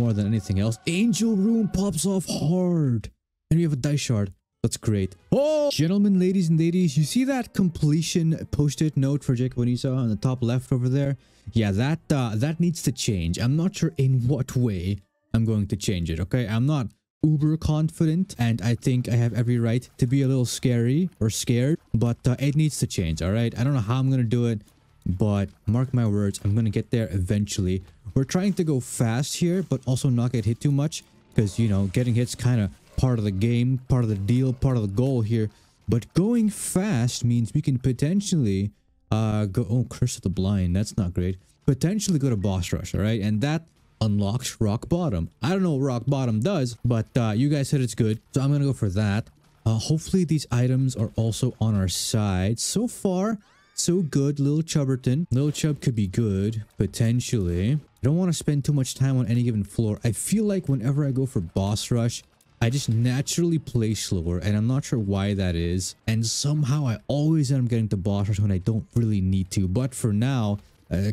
more than anything else. Angel Room pops off hard. And we have a Dice Shard. That's great. Oh! Gentlemen, ladies, and ladies, you see that completion post-it note for Jacob and Esau on the top left over there? Yeah, that needs to change. I'm not sure in what way I'm going to change it, okay? I'm not uber confident, and I think I have every right to be a little scary or scared, but it needs to change, all right? I don't know how I'm going to do it, but mark my words, I'm going to get there eventually. We're trying to go fast here, but also not get hit too much because, you know, getting hit's kind of part of the game, part of the deal, part of the goal here. But going fast means we can potentially go... Oh, Curse of the Blind. That's not great. Potentially go to Boss Rush, all right? And that unlocks Rock Bottom. I don't know what Rock Bottom does, but you guys said it's good, so I'm gonna go for that. Hopefully these items are also on our side. So far, so good. Little Chubberton. Little Chub could be good, potentially. I don't want to spend too much time on any given floor. I feel like whenever I go for Boss Rush, I just naturally play slower, and I'm not sure why that is. And somehow I always end up getting to boss rush when I don't really need to. But for now,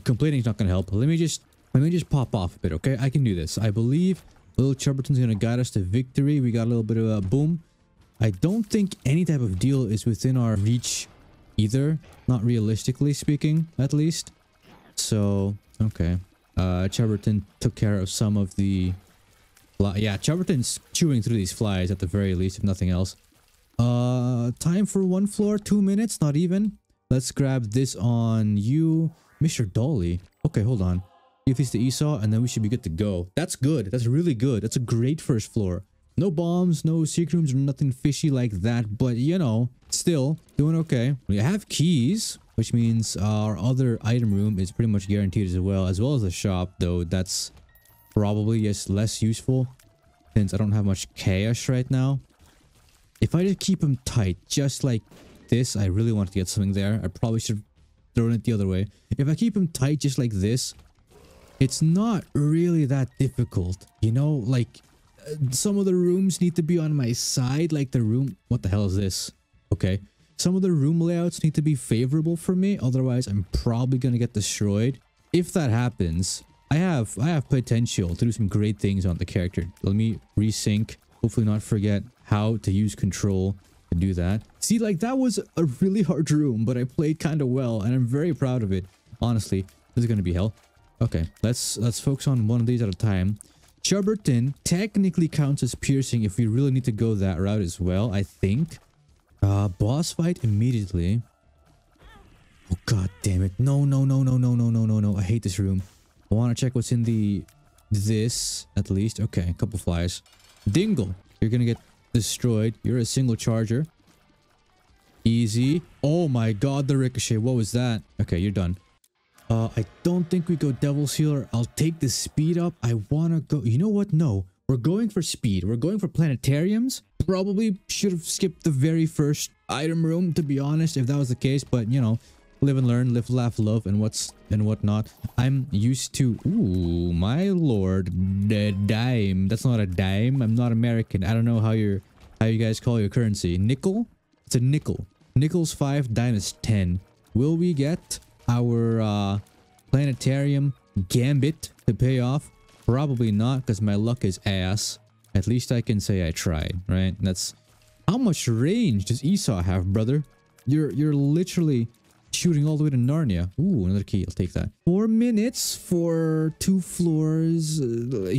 complaining is not going to help. Let me just pop off a bit, okay? I can do this. I believe Little Chubberton's going to guide us to victory. We got a little bit of a boom. I don't think any type of deal is within our reach either. Not realistically speaking, at least. So, okay. Chubberton took care of some of the... Yeah, Chaberton's chewing through these flies at the very least, if nothing else. Time for one floor. 2 minutes, not even. Let's grab this on you, Mr. Dolly. Okay, hold on. Give this to Esau, and then we should be good to go. That's good. That's really good. That's a great first floor. No bombs, no secret rooms, or nothing fishy like that. But, you know, still doing okay. We have keys, which means our other item room is pretty much guaranteed as well as the shop, though that's... probably is less useful since I don't have much chaos right now. If I just keep them tight, just like this, I really wanted to get something there. I probably should have thrown it the other way. If I keep them tight just like this, it's not really that difficult. You know, like some of the rooms need to be on my side, like the room... What the hell is this? Okay. Some of the room layouts need to be favorable for me. Otherwise, I'm probably going to get destroyed. If that happens... I have potential to do some great things on the character. Let me resync. Hopefully not forget how to use control to do that. See, like, that was a really hard room, but I played kind of well, and I'm very proud of it. Honestly, this is going to be hell. Okay, let's focus on one of these at a time. Chubberton technically counts as piercing if we really need to go that route as well, I think. Boss fight immediately. Oh, god damn it. No, no, no, no, no, no, no, no, no. I hate this room. I want to check what's in the... this, at least. Okay, a couple flies. Dingle, you're going to get destroyed. You're a single charger. Easy. Oh my god, the ricochet. What was that? Okay, you're done. I don't think we go Devil's Healer. I'll take the speed up. I want to go... You know what? No. We're going for speed. We're going for planetariums. Probably should have skipped the very first item room, to be honest, if that was the case. But, you know... live and learn, live, laugh, love, and whatnot. I'm used to... Ooh, my lord. The dime. That's not a dime. I'm not American. I don't know how you guys call your currency. Nickel? It's a nickel. Nickel's 5, dime is 10. Will we get our planetarium gambit to pay off? Probably not, because my luck is ass. At least I can say I tried, right? That's... How much range does Esau have, brother? You're literally... shooting all the way to Narnia. Ooh, another key. I'll take that. 4 minutes for 2 floors.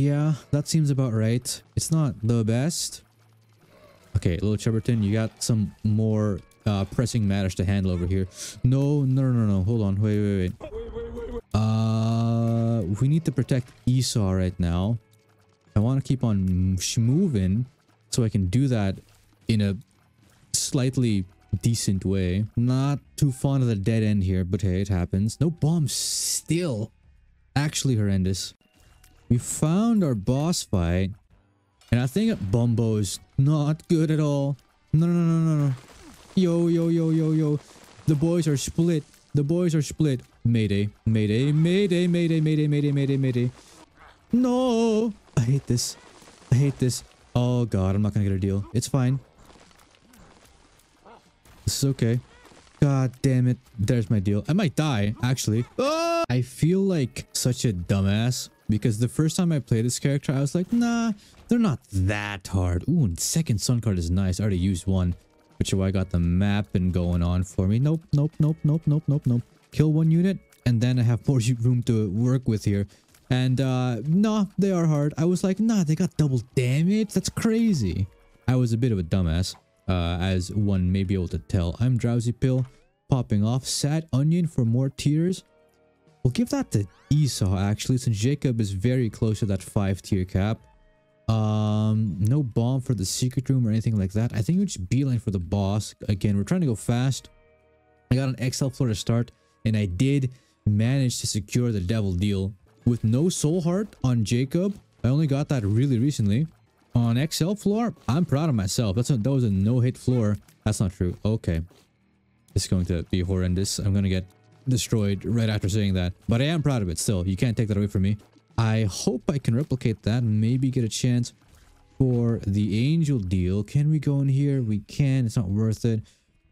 Yeah, that seems about right. It's not the best. Okay, Little Chubberton, you got some more pressing matters to handle over here. No, no, no, no, no. Hold on. Wait. We need to protect Esau right now. I want to keep on moving so I can do that in a slightly... decent way. Not too fond of the dead end here, but hey, it happens. No bombs still. Actually horrendous. We found our boss fight, and I think Bumbo is not good at all. No, no, no, no, no. Yo, yo, yo, yo, yo. The boys are split. The boys are split. Mayday, mayday, mayday, mayday, mayday, mayday, mayday, mayday. No! I hate this. I hate this. Oh god, I'm not gonna get a deal. It's fine. This is okay. God damn it. There's my deal. I might die, actually. Oh! I feel like such a dumbass Because the first time I played this character, I was like, nah, they're not that hard. Ooh, and second Sun Card is nice. I already used one, which is why I got the mapping going on for me. Nope, nope, nope, nope, nope, nope, nope. Kill one unit, and then I have more room to work with here. And, no, they are hard. I was like, nah, they got double damage? That's crazy. I was a bit of a dumbass, as one may be able to tell. I'm Drowsy Pill, popping off Sad Onion for more tiers. We'll give that to Esau, actually, since Jacob is very close to that 5-tier cap. No bomb for the secret room or anything like that. I think we just beeline for the boss. Again, we're trying to go fast. I got an XL floor to start, and I did manage to secure the devil deal. With no soul heart on Jacob, I only got that really recently. On XL floor, I'm proud of myself. That was a no-hit floor. That's not true. Okay. It's going to be horrendous. I'm going to get destroyed right after saying that. But I am proud of it still. You can't take that away from me. I hope I can replicate that and maybe get a chance for the angel deal. Can we go in here? We can. It's not worth it.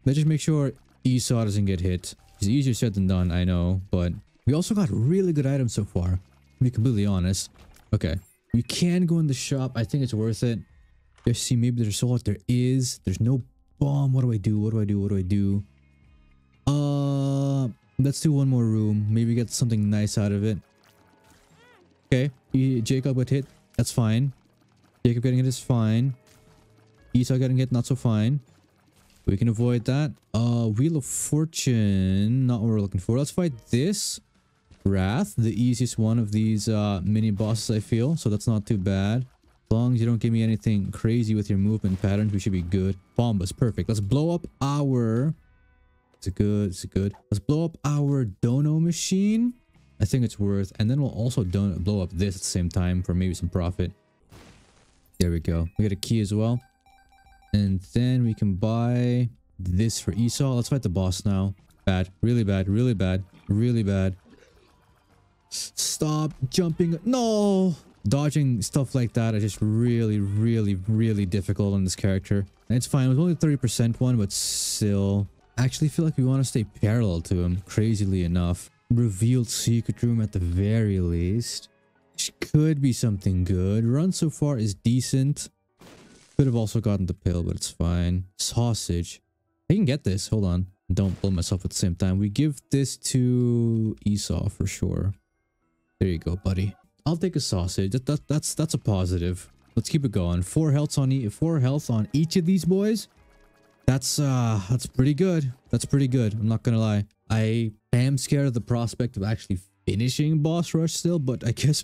Let's just make sure Esau doesn't get hit. It's easier said than done, I know. But we also got really good items so far, to be completely honest. Okay. We can go in the shop. I think it's worth it. Just see, maybe there's soul. There is. There's no bomb. What do I do? What do I do? What do I do? Let's do one more room. Maybe get something nice out of it. Okay. Jacob got hit. That's fine. Jacob getting hit is fine. Esau getting hit, not so fine. We can avoid that. Wheel of Fortune. Not what we're looking for. Let's fight this. Wrath, the easiest one of these mini bosses, I feel, so that's not too bad. As long as you don't give me anything crazy with your movement patterns, we should be good. Bombas, perfect. Let's blow up our let's blow up our dono machine. I think it's worth, and then we'll also blow up this at the same time for maybe some profit. There we go. We got a key as well, and then we can buy this for Esau. Let's fight the boss now. Bad, really bad, really bad, really bad. Stop jumping. No, dodging stuff like that is just really, really, really difficult on this character. And it's fine. It was only 30% one, but still, I actually feel like we want to stay parallel to him, crazily enough. Revealed secret room at the very least, which could be something good. Run so far is decent. Could have also gotten the pill, but it's fine. Sausage, I can get this. Hold on, don't blow myself at the same time. We give this to Esau for sure. There you go, buddy. I'll take a sausage. That's a positive. Let's keep it going. 4 health on each of these boys. That's pretty good. That's pretty good. I'm not gonna lie. I am scared of the prospect of actually finishing boss rush still, but I guess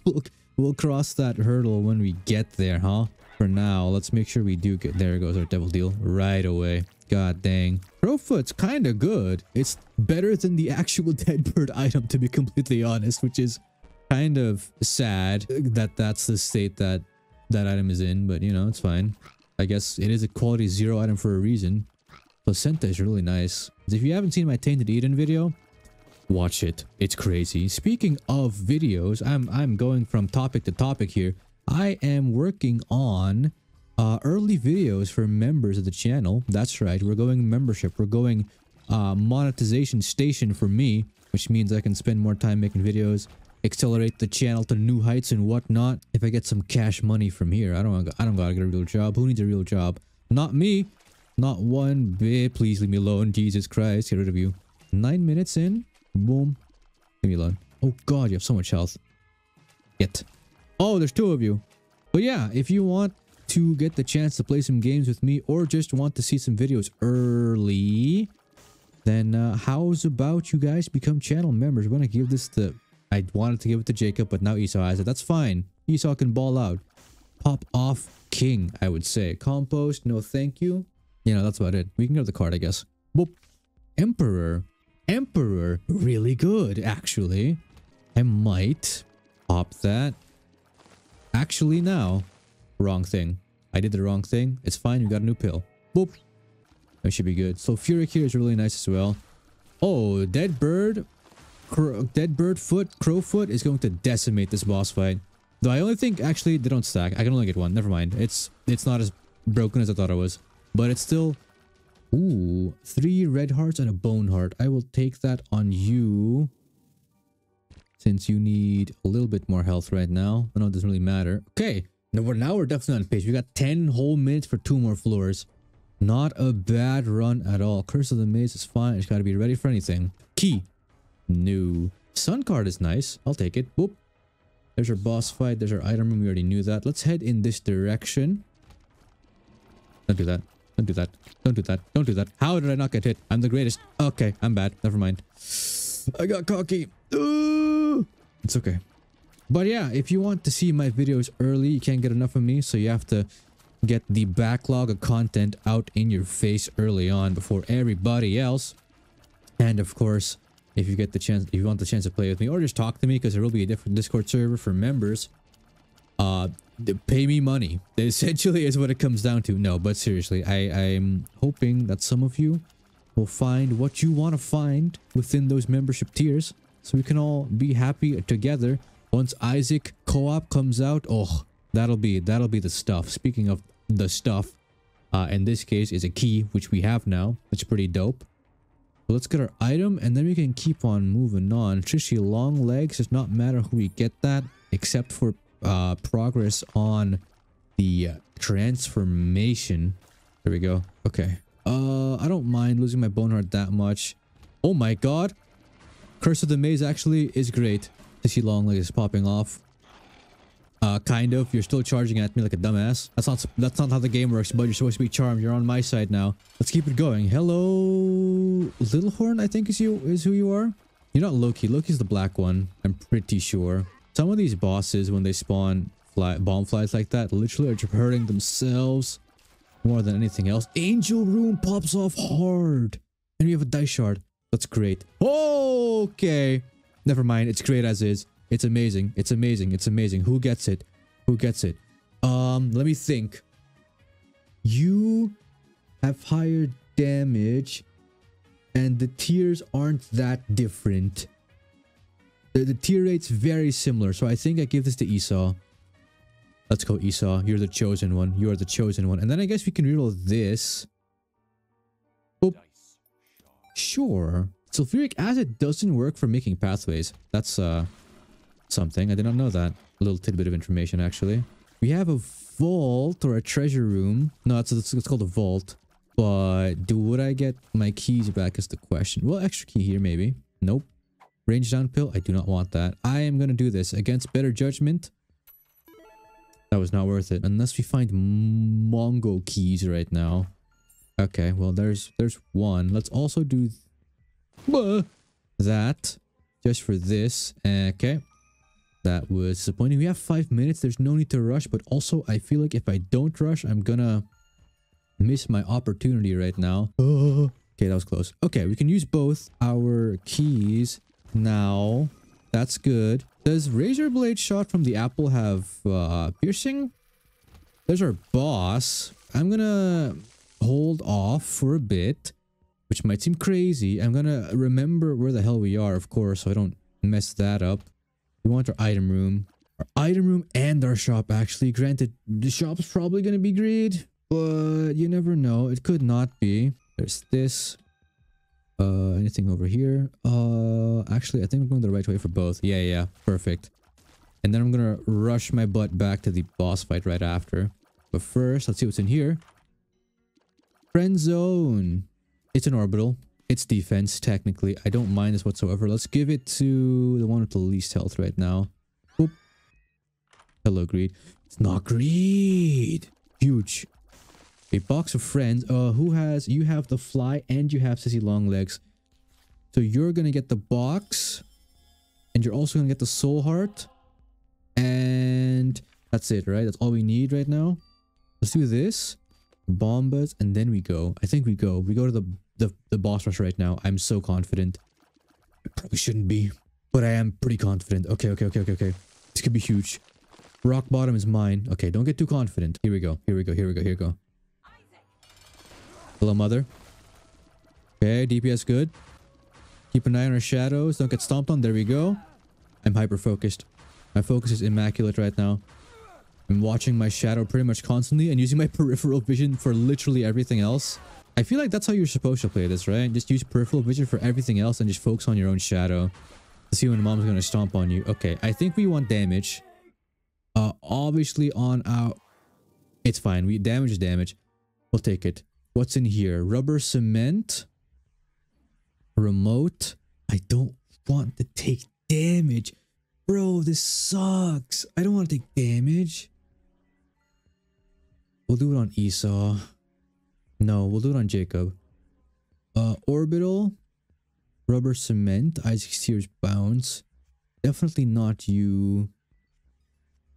we'll cross that hurdle when we get there, huh? For now, let's make sure we do get there. Goes our devil deal right away. God dang. Crowfoot's kind of good. It's better than the actual Dead Bird item, to be completely honest, which is kind of sad that that's the state that that item is in, but you know, it's fine. I guess it is a quality 0 item for a reason. Placenta is really nice. If you haven't seen my Tainted Eden video, watch it. It's crazy. Speaking of videos, I'm going from topic to topic here. I am working on early videos for members of the channel. That's right. We're going membership. We're going monetization station for me, which means I can spend more time making videos. Accelerate the channel to new heights and whatnot. If I get some cash money from here, I don't gotta get a real job. Who needs a real job? Not me. Not one bit. Please leave me alone. Jesus Christ, get rid of you. 9 minutes in. Boom. Leave me alone. Oh God, you have so much health. Get. Oh, there's 2 of you. But yeah, if you want to get the chance to play some games with me or just want to see some videos early, then how's about you guys become channel members? We're gonna give this the... I wanted to give it to Jacob, but now Esau has it. That's fine. Esau can ball out. Pop off king, I would say. Compost, no thank you. You know, that's about it. We can grab the card, I guess. Boop. Emperor. Emperor. Really good, actually. I might pop that. Actually, now. Wrong thing. I did the wrong thing. It's fine. You got a new pill. Boop. That should be good. Sulfuric here is really nice as well. Oh, Dead Bird. Dead Bird Foot, Crowfoot is going to decimate this boss fight. Though I only think, actually, they don't stack. I can only get one. Never mind. It's not as broken as I thought it was. But it's still... Ooh, 3 red hearts and a bone heart. I will take that on you. since you need a little bit more health right now. I know it doesn't really matter. Okay, now we're definitely on pace. We got 10 whole minutes for 2 more floors. Not a bad run at all. Curse of the Maze is fine. I just gotta be ready for anything. Key. New. Sun Card is nice. I'll take it. Boop. There's our boss fight. There's our item room. We already knew that. Let's head in this direction. Don't do that. Don't do that. Don't do that. Don't do that. How did I not get hit? I'm the greatest. Okay, I'm bad. Never mind. I got cocky. Ooh. It's okay. But yeah, if you want to see my videos early, you can't get enough of me. So you have to get the backlog of content out in your face early on before everybody else. And of course, if you get the chance, if you want the chance to play with me or just talk to me, because there will be a different Discord server for members. Pay me money. That essentially is what it comes down to. No, but seriously, I'm hoping that some of you will find what you want to find within those membership tiers, so we can all be happy together. Once Isaac Co-op comes out, oh, that'll be the stuff. Speaking of the stuff, in this case is a key, which we have now. It's pretty dope. But let's get our item, and then we can keep on moving on. Sissy Longlegs, does not matter who we get that, except for progress on the transformation. There we go. Okay. I don't mind losing my bone heart that much. Oh my god. Curse of the Maze actually is great. Sissy Longlegs is popping off. Kind of. You're still charging at me like a dumbass. That's not how the game works, but you're supposed to be charmed. You're on my side now. Let's keep it going. Hello, Littlehorn, I think is who you are. You're not Loki. Loki's the black one, I'm pretty sure. Some of these bosses, when they spawn bomb flies like that, literally are just hurting themselves more than anything else. Angel Room pops off hard. And we have a Dice Shard. That's great. Okay. Never mind. It's great as is. It's amazing. It's amazing. It's amazing. Who gets it? Who gets it? Let me think. You have higher damage, and the tiers aren't that different. The tier rate's very similar, so I think I give this to Esau. Let's go, Esau. You're the chosen one. You're the chosen one. And then I guess we can reroll this. Oh. Sure. Sulfuric acid doesn't work for making pathways. That's something. I did not know that. A little tidbit of information, actually. We have a vault or a treasure room. No, it's called a vault. But would I get my keys back is the question. Well, extra key here, maybe. Nope. Range down pill. I do not want that. I am going to do this against better judgment. That was not worth it. Unless we find Mongo keys right now. Okay. Well, there's one. Let's also do that just for this. Okay. That was disappointing. We have 5 minutes. There's no need to rush. But also, I feel like if I don't rush, I'm going to miss my opportunity right now. Okay. That was close. Okay. We can use both our keys. Now, that's good. Does razor blade shot from the apple have piercing? There's our boss. I'm gonna hold off for a bit, which might seem crazy. I'm gonna remember where the hell we are, of course, so I don't mess that up. We want our item room and our shop. Actually, granted, the shop's probably gonna be greed, but you never know. It could not be. There's this. Anything over here? Actually, I think I'm going the right way for both. Yeah, perfect. And then I'm gonna rush my butt back to the boss fight right after. But first, let's see what's in here. Friend zone. It's an orbital. It's defense, technically. I don't mind this whatsoever. Let's give it to the one with the least health right now. Boop. Hello, Greed. It's not Greed. Huge. A box of friends. You have the fly and you have Sissy Longlegs. So you're gonna get the box. And you're also gonna get the soul heart. And that's it, right? That's all we need right now. Let's do this. Bombas, and then we go. I think we go. We go to the boss rush right now. I'm so confident. I probably shouldn't be, but I am pretty confident. Okay. This could be huge. Rock bottom is mine. Okay, don't get too confident. Here we go. Hello, mother. Okay, DPS good. Keep an eye on our shadows. Don't get stomped on. There we go. I'm hyper-focused. My focus is immaculate right now. I'm watching my shadow pretty much constantly and using my peripheral vision for literally everything else. I feel like that's how you're supposed to play this, right? Just use peripheral vision for everything else and just focus on your own shadow. see when mom's gonna stomp on you. Okay, I think we want damage. Obviously on our... It's fine. We damage is damage. We'll take it. What's in here? Rubber cement. Remote. I don't want to take damage. Bro, this sucks. I don't want to take damage. We'll do it on Esau. No, we'll do it on Jacob. Orbital. Rubber cement. Isaac Sears bounce. Definitely not you.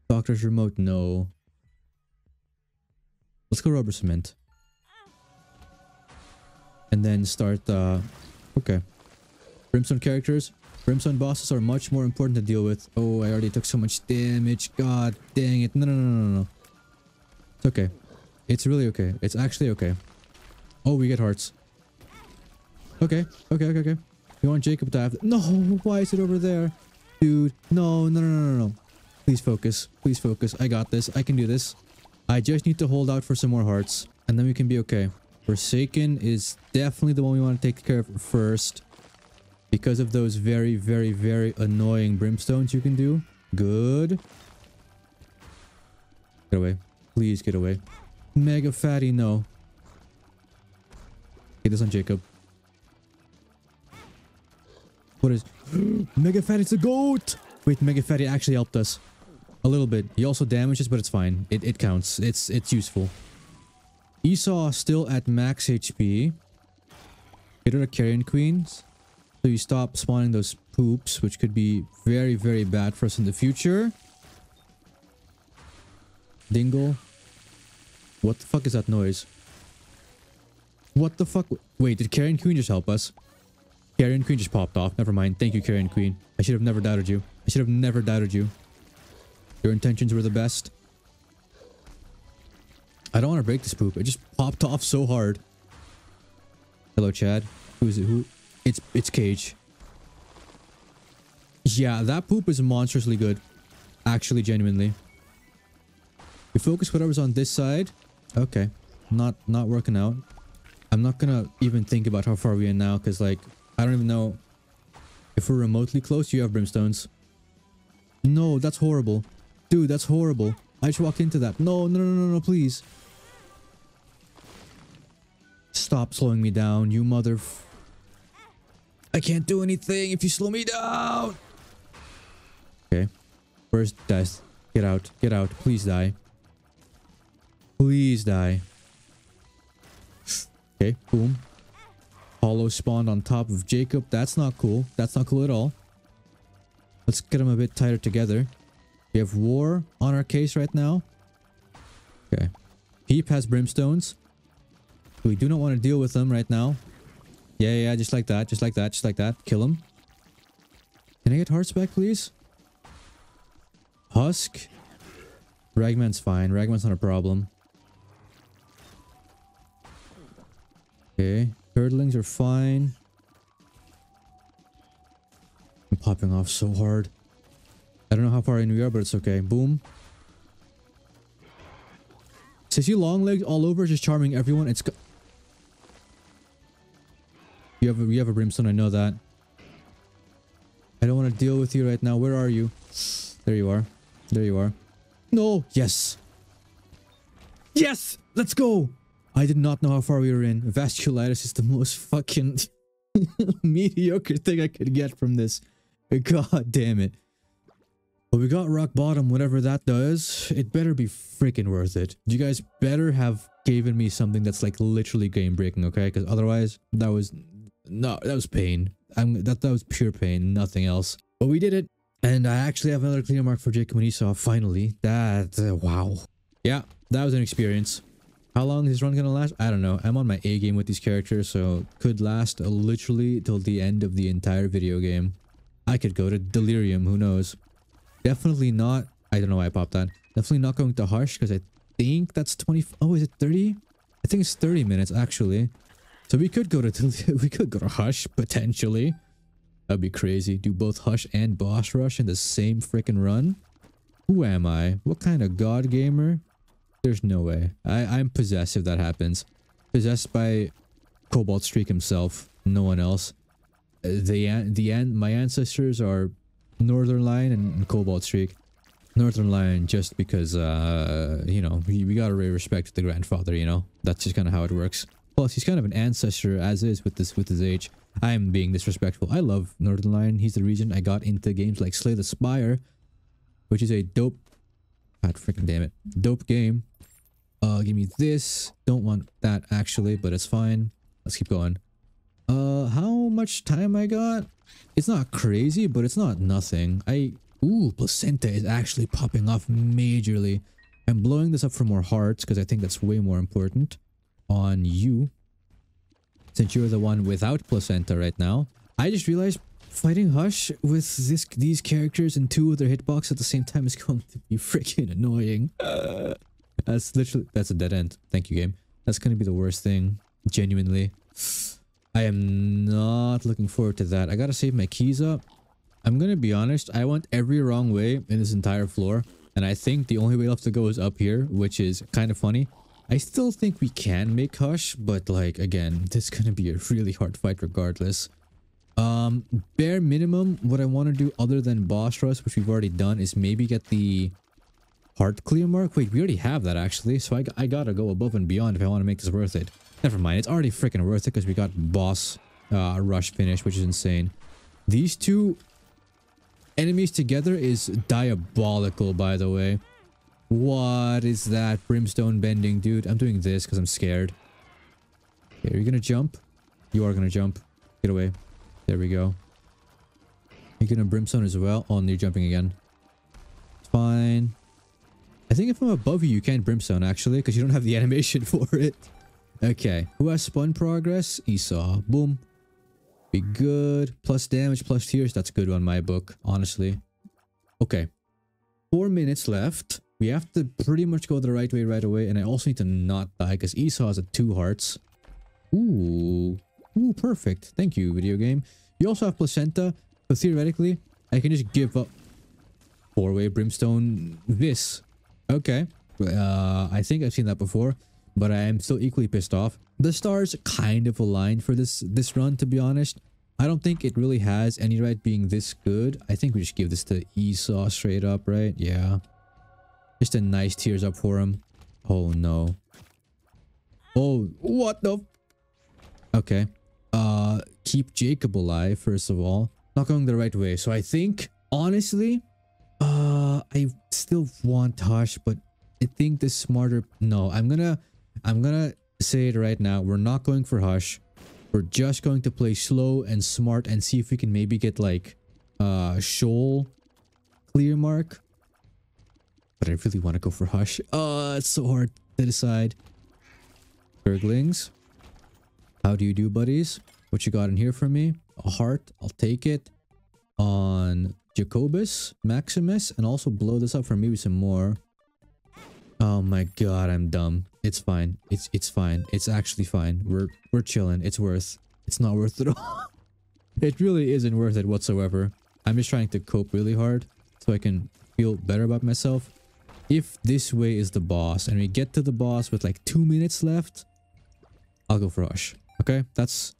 Doctor's remote. No. Let's go rubber cement. And then start, okay. Brimstone characters. Brimstone bosses are much more important to deal with. Oh, I already took so much damage. God dang it. No. It's okay. It's really okay. It's actually okay. Oh, we get hearts. Okay. We want Jacob to have... No, why is it over there? Dude, no. Please focus. I got this. I can do this. I just need to hold out for some more hearts. And then we can be okay. Forsaken is definitely the one we want to take care of first. Because of those very, very, very annoying brimstones you can do. Good. Get away. Please get away. Mega Fatty, no. Get this on Jacob. What is... Mega Fatty's a goat! Wait, Mega Fatty actually helped us. A little bit. He also damages, but it's fine. It counts. It's useful. Esau still at max HP. Get rid of Carrion Queens. So you stop spawning those poops, which could be very, very bad for us in the future. Dingle. What the fuck is that noise? What the fuck? Wait, did Carrion Queen just help us? Carrion Queen just popped off. Never mind. Thank you, Carrion Queen. I should have never doubted you. Your intentions were the best. I don't want to break this poop. It just popped off so hard. Hello, Chad. Who is it? Who? It's Cage. Yeah, that poop is monstrously good. Actually, genuinely. We focus whatever's on this side. Okay. Not working out. I'm not gonna even think about how far we are now, because, like, I don't even know if we're remotely close. You have brimstones. No, that's horrible. Dude, that's horrible. I just walked into that. No, please. Stop slowing me down, you mother... I can't do anything if you slow me down! Okay. Where's death? Get out. Please die. Okay, boom. Hollow spawned on top of Jacob. That's not cool. That's not cool at all. Let's get them a bit tighter together. We have war on our case right now. Okay. Heap has brimstones. We do not want to deal with them right now. Yeah, just like that. Kill him. Can I get hearts back, please? Husk. Ragman's fine. Ragman's not a problem. Okay. Turtlings are fine. I'm popping off so hard. I don't know how far in we are, but it's okay. Boom. Sissy Longlegs all over, just charming everyone. It's... You have a brimstone, I know that. I don't want to deal with you right now. Where are you? There you are. No! Yes! Let's go! I did not know how far we were in. Vasculitis is the most fucking mediocre thing I could get from this. God damn it. But we got rock bottom, whatever that does. It better be freaking worth it. You guys better have given me something that's like literally game breaking, okay? Because otherwise, that was pain. That was pure pain, nothing else. But we did it. And I actually have another cleaner mark for Jacob and Esau, finally. Wow. Yeah, that was an experience. How long is this run gonna last? I don't know. I'm on my A game with these characters, so could last literally till the end of the entire video game. I could go to delirium, who knows? Definitely not. I don't know why I popped that. Definitely not going to Hush, because I think that's 20. Oh, is it 30? I think it's 30 minutes actually. So we could go to Hush potentially. That'd be crazy. Do both Hush and Boss Rush in the same freaking run? Who am I? What kind of god gamer? There's no way. I'm possessed if that happens. Possessed by Cobalt Streak himself. No one else. My ancestors are Northern Lion and Cobalt Streak. Northern Lion just because, you know, we gotta really respect the grandfather, you know? That's just kind of how it works. Plus, he's kind of an ancestor as is with his age. I am being disrespectful. I love Northern Lion. He's the reason I got into games like Slay the Spire, which is a dope... God freaking damn it. Dope game. Give me this. Don't want that, actually, but it's fine. Let's keep going. How much time I got? It's not crazy, but it's not nothing. Ooh, Placenta is actually popping off majorly. I'm blowing this up for more hearts because I think that's way more important on you, since you're the one without Placenta right now. I just realized fighting Hush with these characters and two of their hitbox at the same time is going to be freaking annoying. That's a dead end. Thank you, game. That's going to be the worst thing, genuinely. I am not looking forward to that. I gotta save my keys up. I'm gonna be honest, I went every wrong way in this entire floor, and I think the only way left to go is up here, which is kind of funny. I still think we can make Hush, but like, again, this is gonna be a really hard fight regardless. Bare minimum, what I want to do other than boss rush, which we've already done, is maybe get the heart clear mark. Wait, we already have that, actually, so I gotta go above and beyond if I want to make this worth it. Never mind, it's already freaking worth it because we got boss rush finish, which is insane. These two enemies together is diabolical, by the way. What is that brimstone bending, dude? I'm doing this because I'm scared. Okay, are you gonna jump? You are gonna jump. Get away. There we go. You're gonna brimstone as well. Oh, and you're jumping again. It's fine. I think if I'm above you, you can't brimstone, actually, because you don't have the animation for it. Okay, who has spun progress? Esau. Boom. Be good. Plus damage, plus tears. That's good on my book, honestly. Okay. 4 minutes left. We have to pretty much go the right way right away. And I also need to not die because Esau has a 2 hearts. Ooh. Ooh, perfect. Thank you, video game. You also have Placenta. So theoretically, I can just give up 4-way brimstone this. Okay. I think I've seen that before. But I am still equally pissed off. The stars kind of aligned for this run, to be honest. I don't think it really has any right being this good. I think we just give this to Esau straight up, right? Yeah. Just a nice tears up for him. Oh, no. Oh, what the... Okay. Keep Jacob alive, first of all. Not going the right way. So I think, honestly, I still want Hush, but I think the smarter... No, I'm gonna say it right now. We're not going for Hush. We're just going to play slow and smart and see if we can maybe get like Shoal clear mark. But I really want to go for Hush. It's so hard to decide. Gurglings. How do you do, buddies? What you got in here for me? A heart. I'll take it. On Jacobus, Maximus, and also blow this up for maybe some more. Oh my god, I'm dumb. It's fine. It's fine. It's actually fine. We're chilling. It's not worth it at all. It really isn't worth it whatsoever. I'm just trying to cope really hard so I can feel better about myself. If this way is the boss and we get to the boss with like 2 minutes left, I'll go for Rush. Okay, that's...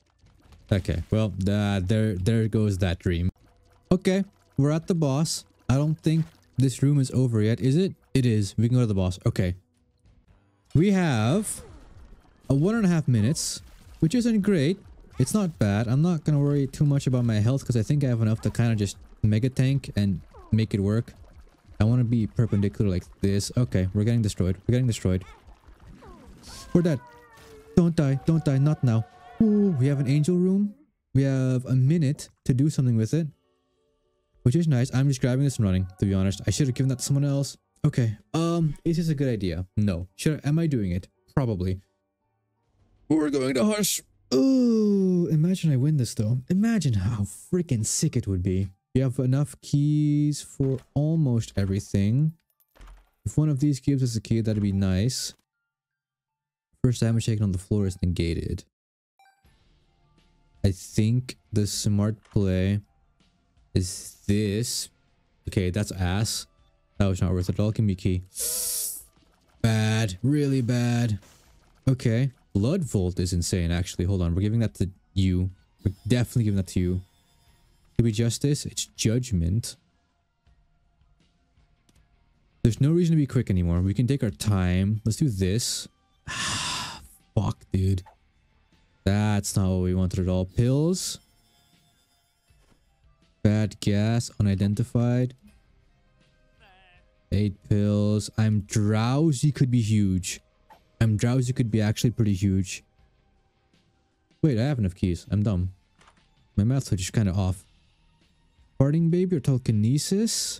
Okay, well, there goes that dream. Okay, we're at the boss. I don't think this room is over yet, is it? It is. We can go to the boss. Okay. We have a 1.5 minutes, which isn't great. It's not bad. I'm not going to worry too much about my health because I think I have enough to kind of just mega tank and make it work. I want to be perpendicular like this. Okay, we're getting destroyed. We're getting destroyed. We're dead. Don't die. Don't die. Not now. Ooh, we have an angel room. We have a minute to do something with it, which is nice. I'm just grabbing this and running, to be honest. I should have given that to someone else. Okay, is this a good idea? No. Sure, am I doing it? Probably. We're going to Hush. Ooh, imagine I win this, though. Imagine how freaking sick it would be. We have enough keys for almost everything. If one of these gives us a key, that'd be nice. First damage taken on the floor is negated. I think the smart play is this. Okay, that's ass. That was not worth it at all. Give me a key. Bad. Really bad. Okay. Blood Volt is insane, actually. Hold on. We're giving that to you. We're definitely giving that to you. Could be Justice. It's Judgment. There's no reason to be quick anymore. We can take our time. Let's do this. Ah, fuck, dude. That's not what we wanted at all. Pills. Bad gas. Unidentified. 8 pills. I'm drowsy could be huge. I'm drowsy could be actually pretty huge. Wait, I have enough keys. I'm dumb. My math is just kind of off. Farting Baby or Telekinesis?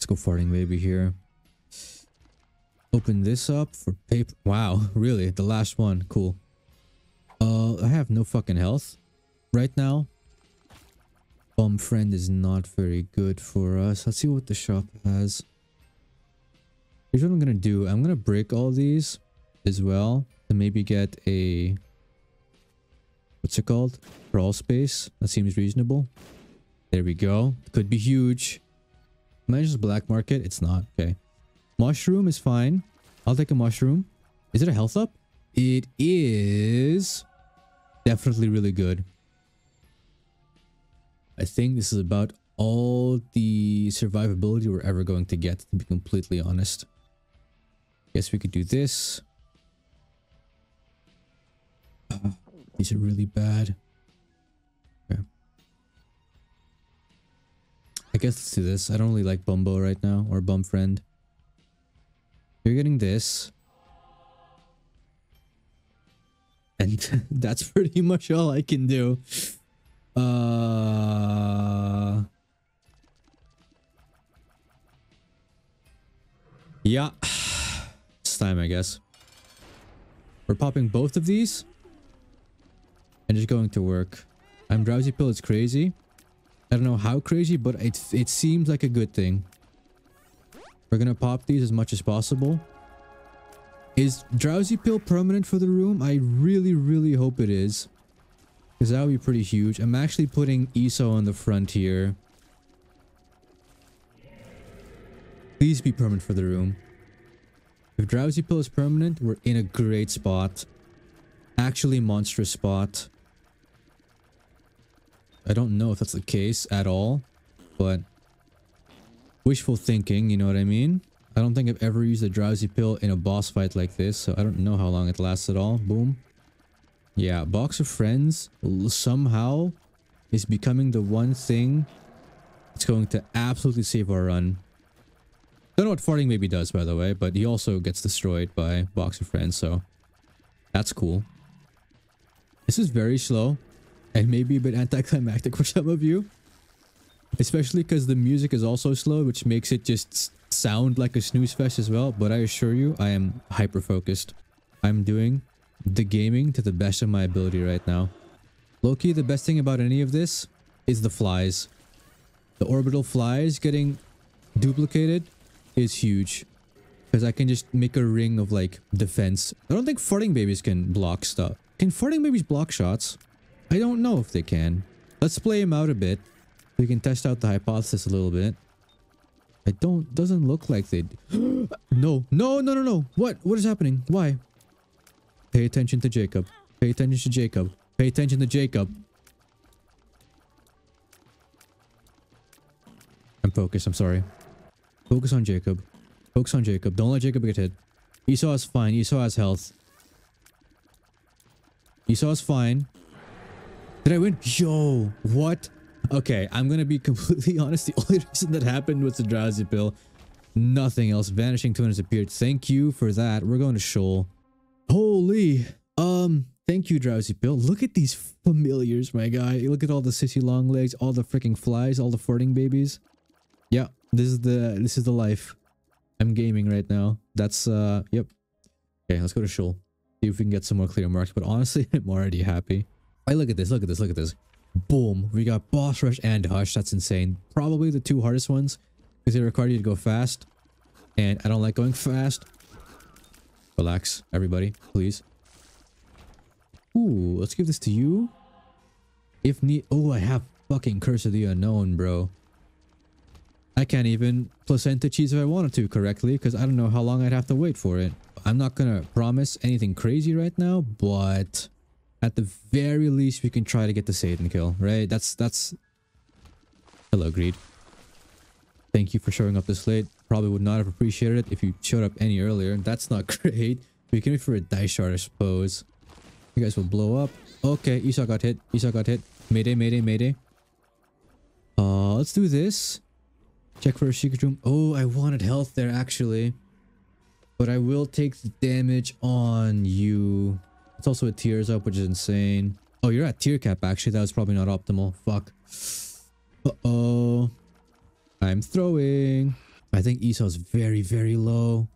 Let's go Farting Baby here. Open this up for paper. Wow, really? The last one. Cool. I have no fucking health right now. Bomb Friend is not very good for us. Let's see what the shop has. Here's what I'm gonna do. I'm gonna break all these as well to maybe get a... what's it called? Crawl space. That seems reasonable. There we go. Could be huge. Imagine it's black market. It's not. Okay. Mushroom is fine. I'll take a mushroom. Is it a health up? It is definitely really good. I think this is about all the survivability we're ever going to get, to be completely honest. Guess we could do this. These are really bad. Okay. I guess let's do this. I don't really like Bumbo right now, or Bum Friend. You're getting this. And that's pretty much all I can do. Yeah. It's time, I guess. We're popping both of these. And just going to work. I'm Drowsy Pill. It's crazy. I don't know how crazy, but it seems like a good thing. We're gonna pop these as much as possible. Is Drowsy Pill permanent for the room? I really, really hope it is. Because that would be pretty huge. I'm actually putting Esau on the front here. Please be permanent for the room. If Drowsy Pill is permanent, we're in a great spot. Actually monstrous spot. I don't know if that's the case at all, but... wishful thinking, you know what I mean? I don't think I've ever used a Drowsy Pill in a boss fight like this, so I don't know how long it lasts at all. Boom. Yeah, Box of Friends somehow is becoming the one thing that's going to absolutely save our run. Don't know what Farting Baby does, by the way, but he also gets destroyed by Box of Friends, so that's cool. This is very slow and maybe a bit anticlimactic for some of you. Especially because the music is also slow, which makes it just sound like a snooze fest as well. But I assure you, I am hyper-focused. I'm doing the gaming to the best of my ability right now. Low-key, the best thing about any of this is the flies. The orbital flies getting duplicated is huge. Because I can just make a ring of, like, defense. I don't think Farting Babies can block stuff. Can Farting Babies block shots? I don't know if they can. Let's play him out a bit. We can test out the hypothesis a little bit. Doesn't look like they... No. What? What is happening? Why? Pay attention to Jacob. Pay attention to Jacob. Pay attention to Jacob. I'm focused. I'm sorry. Focus on Jacob. Focus on Jacob. Don't let Jacob get hit. Esau is fine. Esau has health. Esau is fine. Did I win? Yo, what? Okay, I'm gonna be completely honest. The only reason that happened was the Drowsy Pill. Nothing else. Vanishing Twin has appeared. Thank you for that. We're going to Shoal. Holy. Thank you, Drowsy Pill. Look at these familiars, my guy. Look at all the Sissy Longlegs, all the freaking flies, all the Farting Babies. Yeah, this is the life. I'm gaming right now. That's yep. Okay, let's go to Shoal. See if we can get some more clear marks. But honestly, I'm already happy. Hey, look at this. Look at this. Look at this. Boom, we got Boss Rush and Hush. That's insane. Probably the two hardest ones because they require you to go fast, and I don't like going fast. Relax, everybody, please. Ooh, let's give this to you. If need, oh, I have fucking Curse of the Unknown, bro. I can't even placenta cheese if I wanted to correctly because I don't know how long I'd have to wait for it. I'm not gonna promise anything crazy right now, but at the very least, we can try to get the Satan kill, right? That's... hello, Greed. Thank you for showing up this late. Probably would not have appreciated it if you showed up any earlier. That's not great. We can wait for a dice shard, I suppose. You guys will blow up. Okay, Esau got hit. Esau got hit. Mayday, mayday, mayday. Let's do this. Check for a secret room. Oh, I wanted health there, actually. But I will take the damage on you. It's also a tears up, which is insane. Oh, you're at tier cap, actually. That was probably not optimal. Fuck. Uh-oh. I'm throwing. I think Esau's very, very low.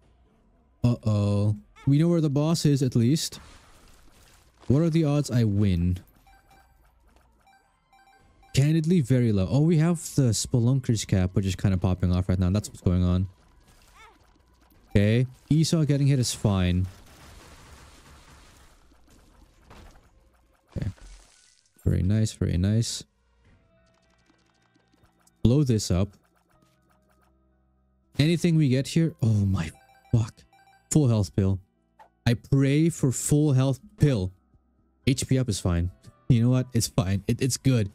Uh-oh. We know where the boss is, at least. What are the odds I win? Candidly, very low. Oh, we have the Spelunker's cap, which is kind of popping off right now. That's what's going on. Okay. Esau getting hit is fine. Okay. Very nice, very nice. Blow this up. Anything we get here? Oh my fuck. Full health pill. I pray for full health pill. HP up is fine. You know what? It's fine. It's good.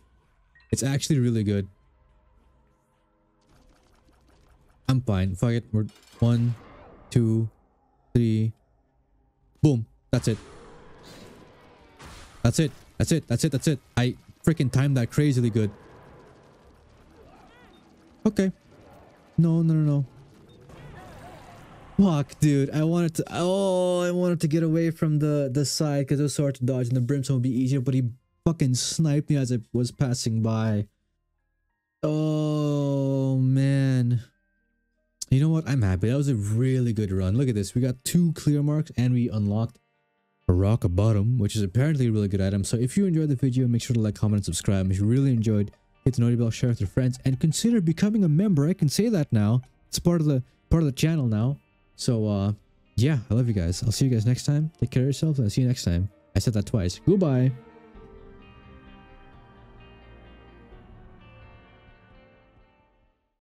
It's actually really good. I'm fine. Fuck it. We're 1, 2, 3. Boom. That's it. That's it. That's it. That's it. That's it. I freaking timed that crazily good. Okay. No, no, no, no. Fuck, dude. I wanted to... Oh, I wanted to get away from the side because it was so hard to dodge and the Brimstone would be easier, but he fucking sniped me as I was passing by. Oh, man. You know what? I'm happy. That was a really good run. Look at this. We got 2 clear marks and we unlocked a rock bottom, which is apparently a really good item. So if you enjoyed the video, make sure to like, comment, and subscribe. If you really enjoyed, hit the notification bell, share with your friends, and consider becoming a member. I can say that now. It's part of the channel now. So yeah, I love you guys. I'll see you guys next time. Take care of yourself and I'll see you next time. I said that twice. Goodbye.